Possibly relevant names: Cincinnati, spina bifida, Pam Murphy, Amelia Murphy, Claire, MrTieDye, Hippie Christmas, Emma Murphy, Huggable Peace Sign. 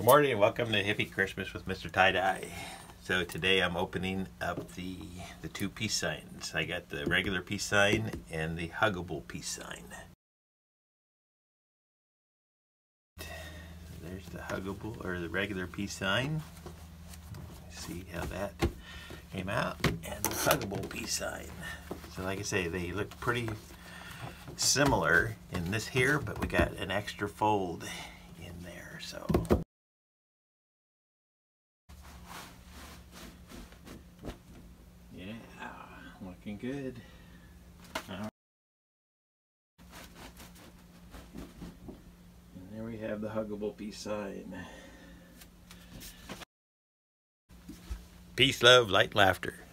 Good morning and welcome to Hippie Christmas with Mr. Tie-Dye. So today I'm opening up the two peace signs. I got the regular peace sign and the huggable peace sign. There's the huggable or the regular peace sign. See how that came out. And the huggable peace sign. So like I say, they look pretty similar in this here, but we got an extra fold in there. So looking good. All right. And there we have the huggable peace sign. Peace, love, light, laughter.